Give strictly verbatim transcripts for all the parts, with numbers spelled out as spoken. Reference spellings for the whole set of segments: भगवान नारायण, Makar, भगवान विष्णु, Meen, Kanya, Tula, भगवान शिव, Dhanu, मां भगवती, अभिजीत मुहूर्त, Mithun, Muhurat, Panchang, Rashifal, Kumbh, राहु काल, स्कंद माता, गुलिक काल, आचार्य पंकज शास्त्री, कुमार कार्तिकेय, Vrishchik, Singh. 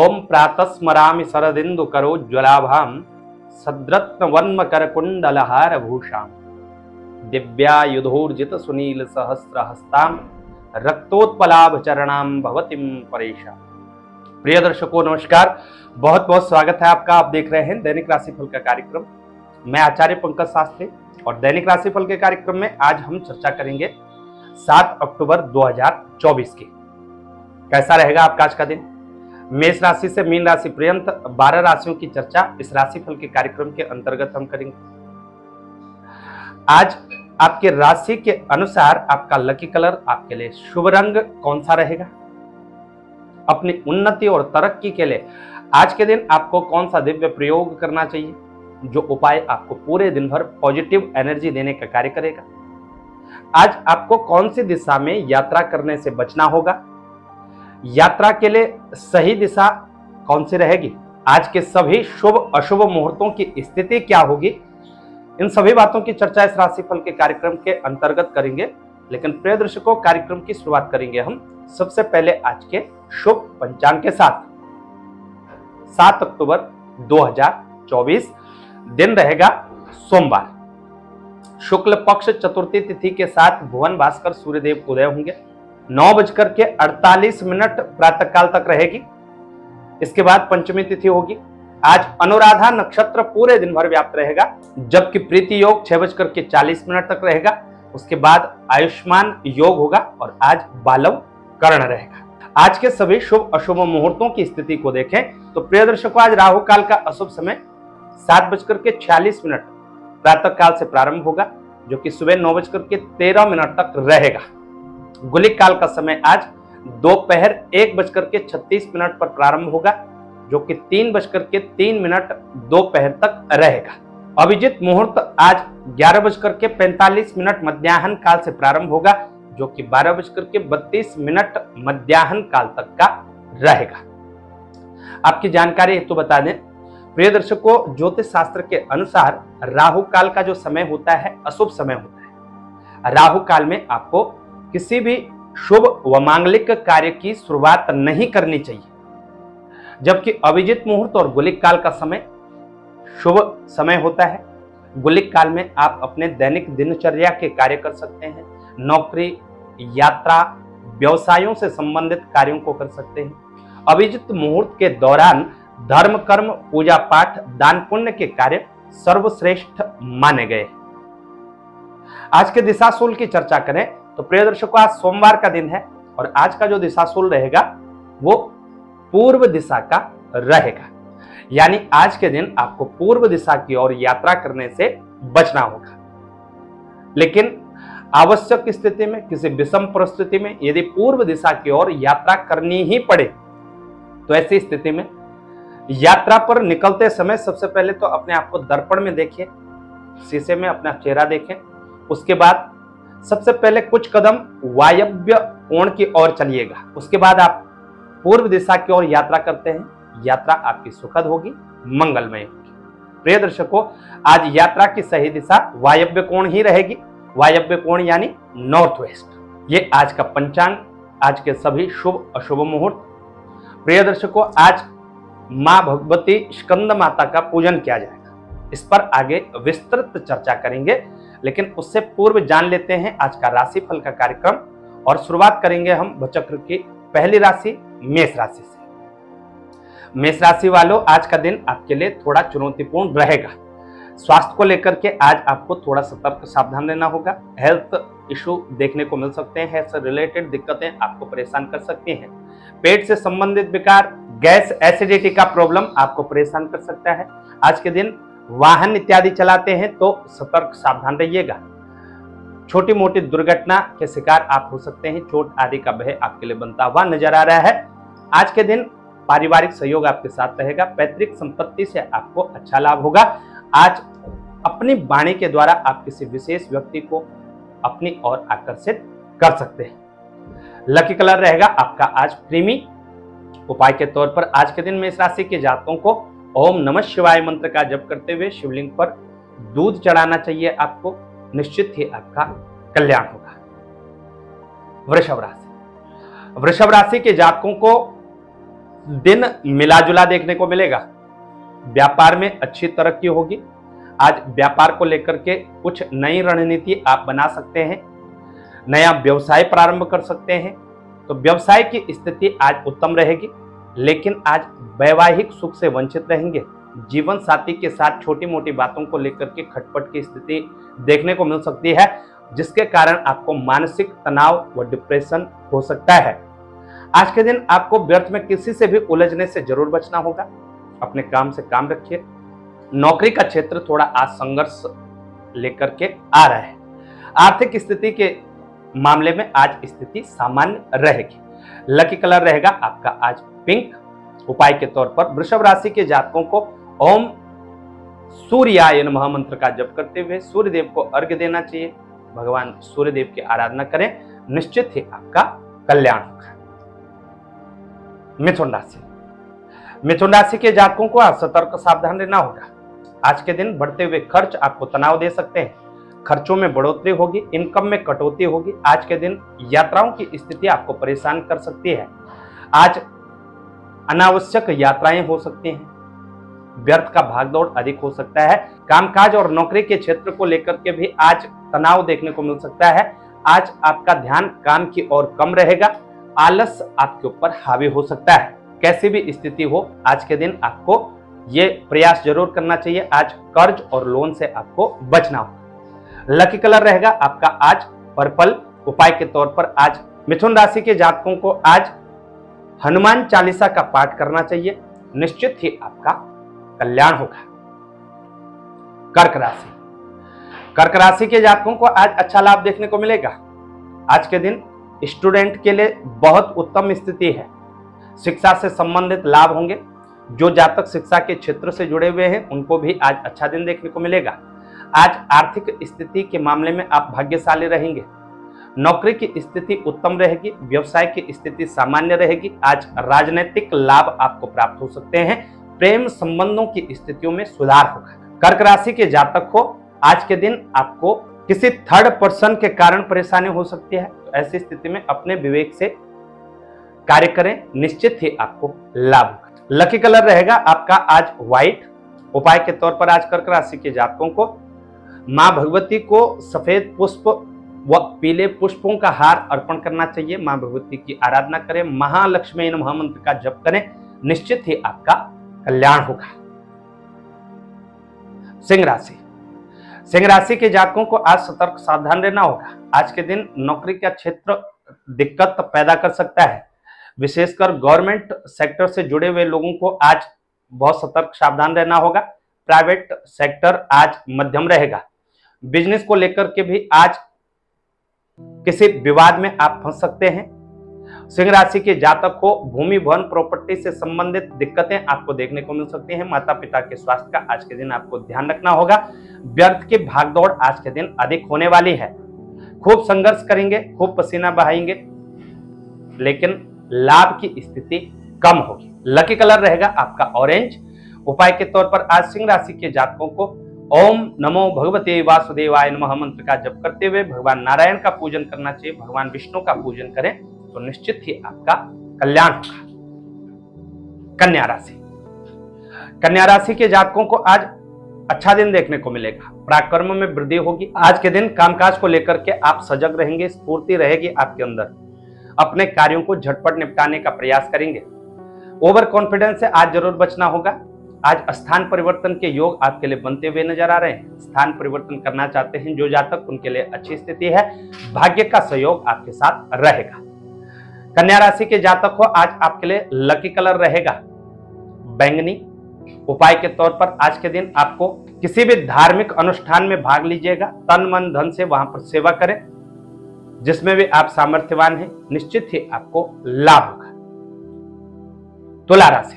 ओम प्रातः स्मरामि शरदिन्दु करोज्ज्वलाभां सद्रत्न वन्म करकुंडलहार भूषां दिव्यायुधोर्जित सुनील सहस्रहस्तां रक्तोत्पलाभ चरणां भवतिं परेशां। प्रिय दर्शकों नमस्कार, बहुत बहुत स्वागत है आपका। आप देख रहे हैं दैनिक राशिफल का कार्यक्रम। मैं आचार्य पंकज शास्त्री और दैनिक राशिफल के कार्यक्रम में आज हम चर्चा करेंगे सात अक्टूबर दो हजार चौबीस के कैसा रहेगा आपका आज का दिन। मेष राशि से मीन राशि पर्यंत बारह राशियों की चर्चा इस राशिफल के कार्यक्रम के अंतर्गत हम करेंगे। आज आपके राशि के अनुसार आपका लकी कलर, आपके लिए शुभ रंग कौन सा रहेगा, अपनी उन्नति और तरक्की के लिए आज के दिन आपको कौन सा दिव्य प्रयोग करना चाहिए, जो उपाय आपको पूरे दिन भर पॉजिटिव एनर्जी देने का कार्य करेगा। आज आपको कौन सी दिशा में यात्रा करने से बचना होगा, यात्रा के लिए सही दिशा कौन सी रहेगी, आज के सभी शुभ अशुभ मुहूर्तों की स्थिति क्या होगी, इन सभी बातों की चर्चा इस राशिफल के कार्यक्रम के अंतर्गत करेंगे। लेकिन प्रिय दर्शकों, कार्यक्रम की शुरुआत करेंगे हम सबसे पहले आज के शुभ पंचांग के साथ। सात अक्टूबर दो हजार चौबीस दिन रहेगा सोमवार, शुक्ल पक्ष चतुर्थी तिथि के साथ भुवन भास्कर सूर्यदेव उदय होंगे। नौ बजकर के अड़तालीस मिनट प्रातः काल तक रहेगी। इसके बाद पंचमी तिथि होगी। आज अनुराधा नक्षत्र पूरे दिन भर व्याप्त रहेगा, जबकि प्रीति योग छह बजकर के चालीस मिनट तक रहेगा। उसके बाद आयुष्मान योग होगा और आज बालव कर्ण रहेगा। आज के सभी शुभ अशुभ मुहूर्तों की स्थिति को देखें तो प्रिय दर्शकों, आज राहु काल का अशुभ समय सात बजकर के छियालीस मिनट प्रातः काल से प्रारंभ होगा, जो कि सुबह नौ बजकर के तेरह मिनट तक रहेगा। गुलिक काल का समय आज दोपहर एक बजकर के छत्तीस मिनट पर प्रारंभ होगा, जो कि तीन बजकर के तीन मिनट दोपहर तक रहेगा। अभिजीत मुहूर्त आज ग्यारह बजकर के पैंतालीस मिनट मध्याह्न काल से प्रारंभ होगा, जो कि बारह बजकर के बत्तीस मिनट मध्याह्न काल तक का रहेगा। आपकी जानकारी हेतु तो बता दें प्रिय दर्शकों, ज्योतिष शास्त्र के अनुसार राहु काल का जो समय होता है अशुभ समय होता है। राहु काल में आपको किसी भी शुभ व मांगलिक कार्य की शुरुआत नहीं करनी चाहिए, जबकि अभिजीत मुहूर्त और गुलिक काल का समय शुभ समय होता है। गुलिक काल में आप अपने दैनिक दिनचर्या के कार्य कर सकते हैं, नौकरी, यात्रा, व्यवसायों से संबंधित कार्यों को कर सकते हैं। अभिजीत मुहूर्त के दौरान धर्म, कर्म, पूजा पाठ, दान पुण्य के कार्य सर्वश्रेष्ठ माने गए। आज के दिशाशूल की चर्चा करें तो प्रिय दर्शकों, आज सोमवार का दिन है और आज का जो दिशाशूल रहेगा वो पूर्व दिशा का रहेगा, यानी आज के दिन आपको पूर्व दिशा की ओर यात्रा करने से बचना होगा। लेकिन आवश्यक स्थिति में, किसी विषम परिस्थिति में यदि पूर्व दिशा की ओर यात्रा करनी ही पड़े तो ऐसी स्थिति में यात्रा पर निकलते समय सबसे पहले तो अपने आप को दर्पण में देखिए, शीशे में अपना चेहरा देखें। उसके बाद सबसे पहले कुछ कदम वायव्य कोण की ओर चलिएगा। उसके बाद आप पूर्व दिशा की ओर यात्रा करते हैं, यात्रा आपकी सुखद होगी, मंगलमय होगी। प्रिय दर्शकों, आज यात्रा की सही दिशा वायव्य कोण ही रहेगी, वायव्य कोण यानी नॉर्थ वेस्ट। ये आज का पंचांग, आज के सभी शुभ अशुभ मुहूर्त। प्रिय दर्शकों, आज मां भगवती स्कंद माता का पूजन किया जाएगा, इस पर आगे विस्तृत चर्चा करेंगे। लेकिन उससे पूर्व जान लेते हैं आज का राशिफल का कार्यक्रम और शुरुआत करेंगे हम भूचक्र की पहली राशि मेष राशि से। मेष राशि वालों, आज का दिन आपके लिए थोड़ा चुनौतीपूर्ण रहेगा। स्वास्थ्य को लेकर के आज आपको थोड़ा सतर्क सावधान रहना होगा। हेल्थ इशू देखने को मिल सकते हैं, हेल्थ से रिलेटेड दिक्कतें आपको परेशान कर सकती हैं। पेट से संबंधित विकार, गैस, एसिडिटी का प्रॉब्लम आपको परेशान कर सकता है। आज के दिन वाहन इत्यादि चलाते हैं तो सतर्क सावधान रहिएगा। छोटी मोटी दुर्घटना के शिकार आप हो सकते हैं, चोट आदि का भय आपके लिए बनता हुआ नजर आ रहा है। आज के दिन पारिवारिक सहयोग आपके साथ रहेगा, पैतृक संपत्ति से आपको अच्छा लाभ होगा। आज अपनी वाणी के द्वारा आप किसी विशेष व्यक्ति को अपनी ओर आकर्षित कर सकते हैं। लकी कलर रहेगा आपका आज क्रीमी। उपाय के तौर पर आज के दिन मेष राशि के जातकों को ओम नमः शिवाय मंत्र का जप करते हुए शिवलिंग पर दूध चढ़ाना चाहिए, आपको निश्चित ही आपका कल्याण होगा। वृषभ राशि वृषभ राशि के जातकों को दिन मिला जुला देखने को मिलेगा। व्यापार में अच्छी तरक्की होगी। आज व्यापार को लेकर के कुछ नई रणनीति आप बना सकते हैं, नया व्यवसाय प्रारंभ कर सकते हैं, तो व्यवसाय की स्थिति आज उत्तम रहेगी। लेकिन आज वैवाहिक सुख से वंचित रहेंगे। जीवन साथी के साथ छोटी मोटी बातों को लेकर के खटपट की स्थिति देखने को मिल सकती है, जिसके कारण आपको मानसिक तनाव व डिप्रेशन हो सकता है। आज के दिन आपको व्यर्थ में किसी से भी उलझने से जरूर बचना होगा। अपने काम से काम रखिए। नौकरी का क्षेत्र थोड़ा आज संघर्ष लेकर के आ रहा है। आर्थिक स्थिति के मामले में आज स्थिति सामान्य रहेगी। लकी कलर रहेगा आपका आज पिंक। उपाय के तौर पर वृषभ राशि के जातकों को ओम सूर्याय नमः मंत्र का जप करते हुए सूर्यदेव को अर्घ्य देना चाहिए। भगवान सूर्यदेव की आराधना करें, निश्चित ही आपका कल्याण होगा। मिथुन राशि मिथुन राशि के जातकों को आज सतर्क सावधान रहना होगा। आज के दिन बढ़ते हुए खर्च आपको तनाव दे सकते हैं। खर्चों में बढ़ोतरी होगी, इनकम में कटौती होगी। आज के दिन यात्राओं की स्थिति आपको परेशान कर सकती है। आज अनावश्यक यात्राएं हो सकती हैं। व्यर्थ का भागदौड़ अधिक हो सकता है। कामकाज और नौकरी के क्षेत्र को लेकर के भी आज तनाव देखने को मिल सकता है। आज आपका ध्यान काम की ओर कम रहेगा। आलस आपके ऊपर हावी हो सकता है। कैसी भी स्थिति हो, आज के दिन आपको ये प्रयास जरूर करना चाहिए। आज कर्ज और लोन से आपको बचना होगा। लकी कलर रहेगा आपका आज पर्पल। उपाय के तौर पर आज मिथुन राशि के जातकों को आज हनुमान चालीसा का पाठ करना चाहिए। निश्चित ही आपका कल्याण होगा। कर्क राशि कर्क राशि के जातकों को आज अच्छा लाभ देखने को मिलेगा। आज के दिन स्टूडेंट के लिए बहुत उत्तम स्थिति है। शिक्षा से संबंधित लाभ होंगे। जो जातक शिक्षा के क्षेत्र से जुड़े हुए हैं उनको भी आज अच्छा दिन देखने को मिलेगा। आज आर्थिक स्थिति के मामले में आप भाग्यशाली रहेंगे। नौकरी की स्थिति उत्तम रहेगी। व्यवसाय की स्थिति सामान्य रहेगी। आज राजनीतिक लाभ आपको प्राप्त हो सकते हैं। प्रेम संबंधों की स्थितियों में सुधार होगा। कर्क राशि के जातक को आज के दिन आपको किसी थर्ड पर्सन के कारण परेशानी हो सकती है, तो ऐसी स्थिति में अपने विवेक से कार्य करें, निश्चित ही आपको लाभ होगा। लकी कलर रहेगा आपका आज व्हाइट। उपाय के तौर पर आज कर्क राशि के जातकों को मां भगवती को सफेद पुष्प व पीले पुष्पों का हार अर्पण करना चाहिए। मां भगवती की आराधना करें। महालक्ष्मी नमः मंत्र का जप करें, निश्चित ही आपका कल्याण होगा। सिंह राशि सिंह राशि के जातकों को आज सतर्क सावधान रहना होगा। आज के दिन नौकरी का क्षेत्र दिक्कत पैदा कर सकता है। विशेषकर गवर्नमेंट सेक्टर से जुड़े हुए लोगों को आज बहुत सतर्क सावधान रहना होगा। प्राइवेट सेक्टर आज मध्यम रहेगा। बिजनेस को लेकर के भी आज किसी विवाद में आप फंस सकते हैं। सिंह राशि के जातक को भूमि भवन प्रॉपर्टी से संबंधित दिक्कतें आपको देखने को मिल सकती हैं। माता पिता के स्वास्थ्य का आज के दिन आपको ध्यान रखना होगा। व्यर्थ की भागदौड़ आज के दिन अधिक होने वाली है। खूब संघर्ष करेंगे, खूब पसीना बहाएंगे, लेकिन लाभ की स्थिति कम होगी। लकी कलर रहेगा आपका ऑरेंज। उपाय के तौर पर आज सिंह राशि के जातकों को ओम नमो भगवते वासुदेवाय नमः मंत्र का जप करते हुए भगवान नारायण का पूजन करना चाहिए। भगवान विष्णु का पूजन करें तो निश्चित ही आपका कल्याण होगा। कन्या राशि कन्या राशि के जातकों को आज अच्छा दिन देखने को मिलेगा। पराक्रम में वृद्धि होगी। आज के दिन कामकाज को लेकर के आप सजग रहेंगे। स्फूर्ति रहेगी आपके अंदर। अपने कार्यों को झटपट निपटाने का प्रयास करेंगे। ओवर कॉन्फिडेंस से आज जरूर बचना होगा। आज स्थान परिवर्तन के योग आपके लिए बनते हुए नजर आ रहे हैं। स्थान परिवर्तन करना चाहते हैं जो जातक, उनके लिए अच्छी स्थिति है। भाग्य का सहयोग आपके साथ रहेगा। कन्या राशि के जातक हो आज आपके लिए लकी कलर रहेगा बैंगनी। उपाय के तौर पर आज के दिन आपको किसी भी धार्मिक अनुष्ठान में भाग लीजिएगा। तन मन धन से वहां पर सेवा करें। जिसमें भी आप सामर्थ्यवान हैं, निश्चित ही आपको लाभ होगा। तुला राशि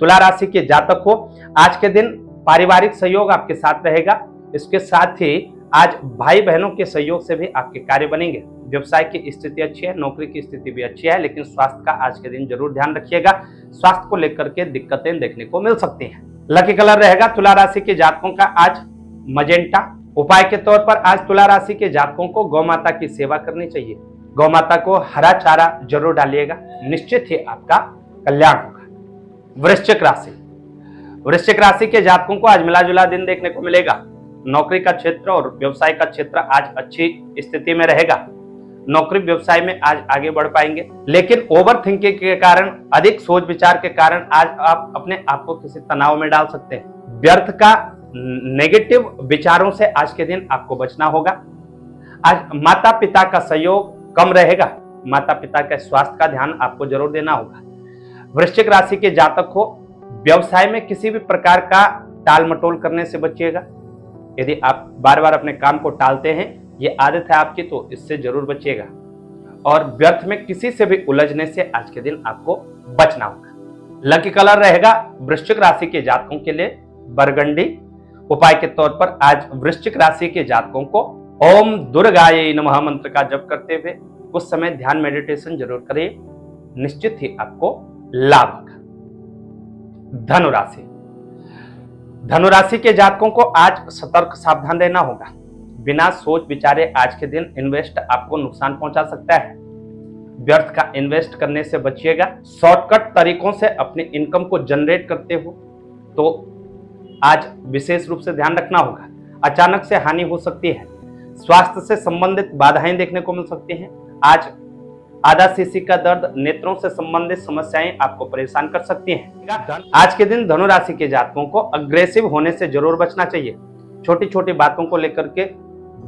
तुला राशि के जातक हो आज के दिन पारिवारिक सहयोग आपके साथ रहेगा। इसके साथ ही आज भाई बहनों के सहयोग से भी आपके कार्य बनेंगे। व्यवसाय की स्थिति अच्छी है, नौकरी की स्थिति भी अच्छी है, लेकिन स्वास्थ्य का आज के दिन जरूर ध्यान रखिएगा। स्वास्थ्य को लेकर के दिक्कतें देखने को मिल सकती हैं। लकी कलर रहेगा तुला राशि के जातकों का आज मजेंटा। उपाय के तौर पर आज तुला राशि के जातकों को गौ माता की सेवा करनी चाहिए। गौ माता को हरा चारा जरूर डालिएगा, निश्चित ही आपका कल्याण होगा। वृश्चिक राशि। वृश्चिक राशि के जातकों को आज मिला जुला दिन देखने को मिलेगा। नौकरी का क्षेत्र और व्यवसाय का क्षेत्र आज अच्छी स्थिति में रहेगा। नौकरी व्यवसाय में आज आगे बढ़ पाएंगे, लेकिन ओवर थिंकिंग के कारण, अधिक सोच विचार के कारण आज आप अपने आप को किसी तनाव में डाल सकते हैं। व्यर्थ का नेगेटिव विचारों से आज के दिन आपको बचना होगा। आज माता पिता का सहयोग कम रहेगा। माता पिता के स्वास्थ्य का ध्यान आपको जरूर देना होगा। वृश्चिक राशि के जातक हो, व्यवसाय में किसी भी प्रकार का टाल मटोल करने से बचिएगा। यदि आप बार बार अपने काम को टालते हैं, ये आदत है आपकी, तो इससे जरूर बचिएगा। और व्यर्थ में किसी से भी उलझने से आज के दिन आपको बचना होगा। लकी कलर रहेगा वृश्चिक राशि के जातकों के लिए बरगंडी। उपाय के तौर पर आज वृश्चिक राशि के जातकों को ओम दुर्गाय नमः मंत्र का जप करते हुए कुछ समय ध्यान मेडिटेशन जरूर करिए, निश्चित ही आपको लाभ होगा। धनुराशि धनुराशि के जातकों को आज सतर्क सावधान रहना होगा। बिना सोच विचारे आज के दिन इन्वेस्ट आपको नुकसान पहुंचा सकता है। व्यर्थ का इन्वेस्ट करने से बचिएगा। शॉर्टकट तरीकों से अपने इनकम को जनरेट करते हो तो आज विशेष रूप से ध्यान रखना होगा। अचानक से हानि हो सकती है। स्वास्थ्य से संबंधित बाधाएं देखने को मिल सकती हैं। आज आधा सीसी का दर्द, नेत्रों से संबंधित समस्याएं आपको परेशान कर सकती हैं। आज के दिन धनु राशि के जातकों को अग्रेसिव होने से जरूर बचना चाहिए। छोटी छोटी बातों को लेकर के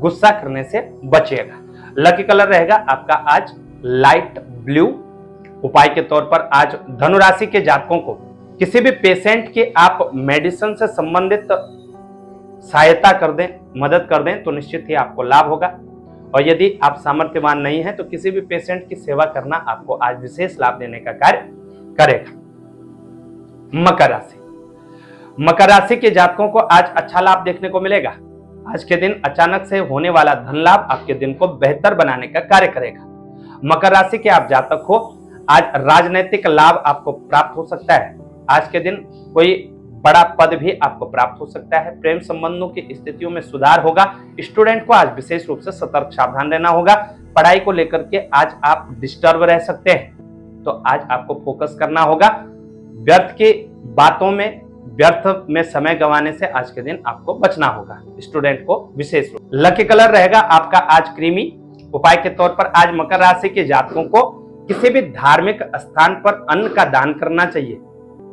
गुस्सा करने से बचिएगा। लकी कलर रहेगा आपका आज लाइट ब्लू। उपाय के तौर पर आज धनु राशि के जातकों को किसी भी पेशेंट के आप मेडिसिन से संबंधित सहायता कर दें, मदद कर दें, तो निश्चित ही आपको लाभ होगा। और यदि आप सामर्थ्यवान नहीं हैं तो किसी भी पेशेंट की सेवा करना आपको आज विशेष लाभ देने का कार्य करेगा। मकर राशि मकर राशि के जातकों को आज अच्छा लाभ देखने को मिलेगा। आज के दिन अचानक से होने वाला धन लाभ आपके दिन को बेहतर बनाने का कार्य करेगा। मकर राशि के आप जातक हो, आज राजनीतिक लाभ आपको प्राप्त हो सकता है। आज के दिन कोई बड़ा पद भी आपको प्राप्त हो सकता है। प्रेम संबंधों की स्थितियों में सुधार होगा। स्टूडेंट को आज विशेष रूप से सतर्क सावधान रहना होगा। पढ़ाई को लेकर के आज आप डिस्टर्ब रह सकते हैं, तो आज आपको फोकस करना होगा। व्यर्थ की बातों में, व्यर्थ में समय गंवाने से आज के दिन आपको बचना होगा। स्टूडेंट को विशेष रूप। लकी कलर रहेगा आपका आज क्रीमी। उपाय के तौर पर आज मकर राशि के जातकों को किसी भी धार्मिक स्थान पर अन्न का दान करना चाहिए।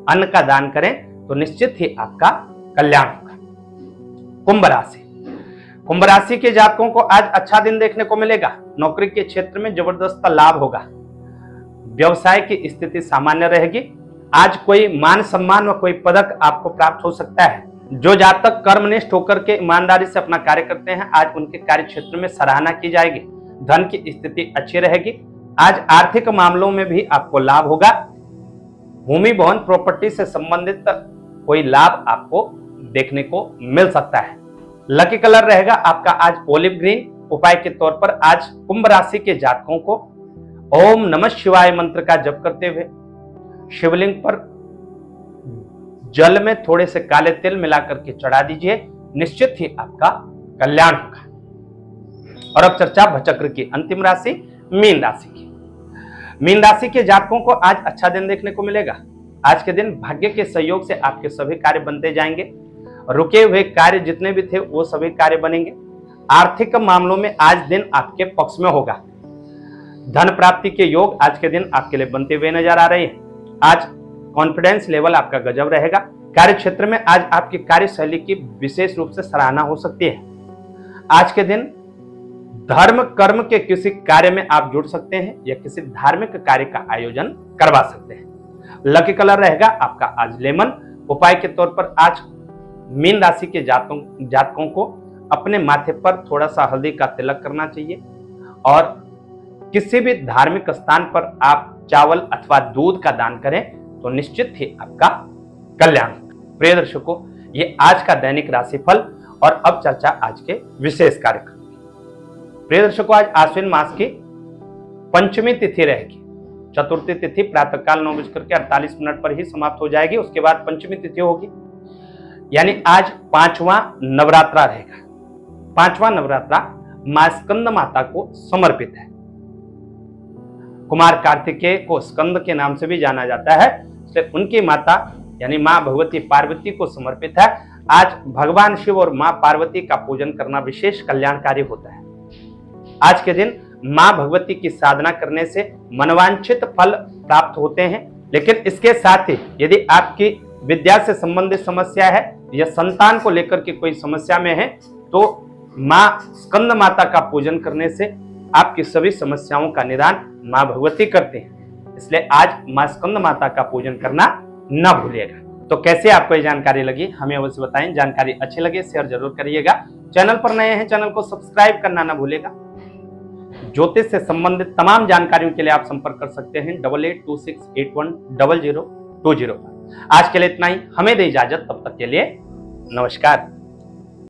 अन्न का दान करें तो निश्चित ही आपका कल्याण होगा। कुंभ राशि कुंभ राशि के जातकों को आज अच्छा दिन देखने को मिलेगा। नौकरी के क्षेत्र में जबरदस्त लाभ होगा। व्यवसाय की स्थिति सामान्य रहेगी। आज कोई मान सम्मान और कोई पदक आपको प्राप्त हो सकता है। जो जातक कर्मनिष्ठ होकर के ईमानदारी से अपना कार्य करते हैं, आज उनके कार्य क्षेत्र में सराहना की जाएगी। धन की स्थिति अच्छी रहेगी। आज आर्थिक मामलों में भी आपको लाभ होगा। भूमि भवन प्रॉपर्टी से संबंधित कोई लाभ आपको देखने को मिल सकता है। लकी कलर रहेगा आपका आज ओलिव ग्रीन। उपाय के तौर पर आज कुंभ राशि के जातकों को ओम नमः शिवाय मंत्र का जप करते हुए शिवलिंग पर जल में थोड़े से काले तिल मिलाकर के चढ़ा दीजिए, निश्चित ही आपका कल्याण होगा। और अब चर्चा भचक्र की अंतिम राशि मीन राशि की। मीन राशि के जातकों को आज अच्छा दिन देखने को मिलेगा। आज के दिन भाग्य के सहयोग से आपके सभी कार्य बनते जाएंगे। रुके हुए कार्य जितने भी थे वो सभी कार्य बनेंगे। आर्थिक मामलों में आज दिन आपके पक्ष में होगा। धन प्राप्ति के योग आज के दिन आपके लिए बनते हुए नजर आ रहे हैं। आज कॉन्फिडेंस लेवल आपका गजब रहेगा। कार्य क्षेत्र में आज आपकी कार्यशैली की विशेष रूप से सराहना हो सकती है। आज के दिन धर्म कर्म के किसी कार्य में आप जुड़ सकते हैं या किसी धार्मिक कार्य का आयोजन करवा सकते हैं। लकी कलर रहेगा आपका आज लेमन। उपाय के तौर पर आज मीन राशि के जातकों जातकों को अपने माथे पर थोड़ा सा हल्दी का तिलक करना चाहिए। और किसी भी धार्मिक स्थान पर आप चावल अथवा दूध का दान करें तो निश्चित ही आपका कल्याण। प्रिय दर्शकों, ये आज का दैनिक राशिफल। और अब चर्चा आज के विशेष कार्यक्रम की। प्रिय दर्शकों, आज आश्विन मास की पंचमी तिथि रहेगी। चतुर्थी तिथि प्रातःकाल नौ बजकर के अड़तालीस मिनट पर ही समाप्त हो जाएगी। उसके बाद पंचमी तिथि होगी, यानी आज पांचवा नवरात्रा रहेगा। पांचवा नवरात्रा मां स्कंद माता को समर्पित है। कुमार कार्तिकेय को स्कंद के नाम से भी जाना जाता है, पुस्तक उनकी माता यानी मां भगवती पार्वती को समर्पित है। आज भगवान शिव और मां पार्वती का पूजन करना विशेष कल्याणकारी होता है। आज के दिन मां भगवती की साधना करने से मनवांछित फल प्राप्त होते हैं, लेकिन इसके साथ ही यदि आपकी विद्या से संबंधित समस्या है या संतान को लेकर के कोई समस्या में है तो मां स्कंद माता का पूजन करने से आपकी सभी समस्याओं का निदान मां भगवती करते हैं। इसलिए आज मां स्कंद माता का पूजन करना ना भूलिएगा। तो कैसे आपको ये जानकारी लगी हमें अवश्य बताएं। जानकारी अच्छी लगे शेयर जरूर करिएगा। चैनल पर नए हैं चैनल को सब्सक्राइब करना ना भूलिएगा। ज्योतिष से संबंधित तमाम जानकारियों के लिए आप संपर्क कर सकते हैं double eight two six eight one double zero two zero. आज के लिए इतना ही, हमें दे इजाजत, तब तक के लिए नमस्कार।